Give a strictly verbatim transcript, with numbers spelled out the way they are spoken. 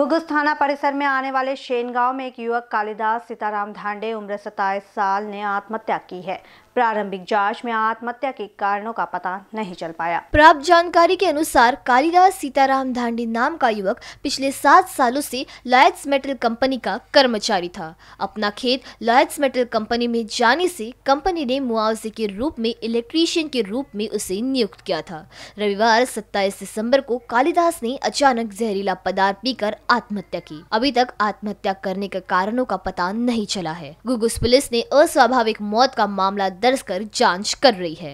घुघुस थाना परिसर में आने वाले शेन गांव में एक युवक कालिदास सीताराम ढांडे उम्र सत्ताईस साल ने आत्महत्या की है। प्रारंभिक जांच में आत्महत्या के कारणों का पता नहीं चल पाया। प्राप्त जानकारी के अनुसार कालिदास सीताराम ढांडे नाम का युवक पिछले सात सालों से लॉयड्स मेटल कंपनी का कर्मचारी था। अपना खेत लॉयड्स मेटल कंपनी में जाने से कंपनी ने मुआवजे के रूप में इलेक्ट्रीशियन के रूप में उसे नियुक्त किया था। रविवार सत्ताईस दिसंबर को कालिदास ने अचानक जहरीला पदार्थ पीकर आत्महत्या की। अभी तक आत्महत्या करने के कारणों का पता नहीं चला है। घुघुस पुलिस ने अस्वाभाविक मौत का मामला दर्ज कर जांच कर रही है।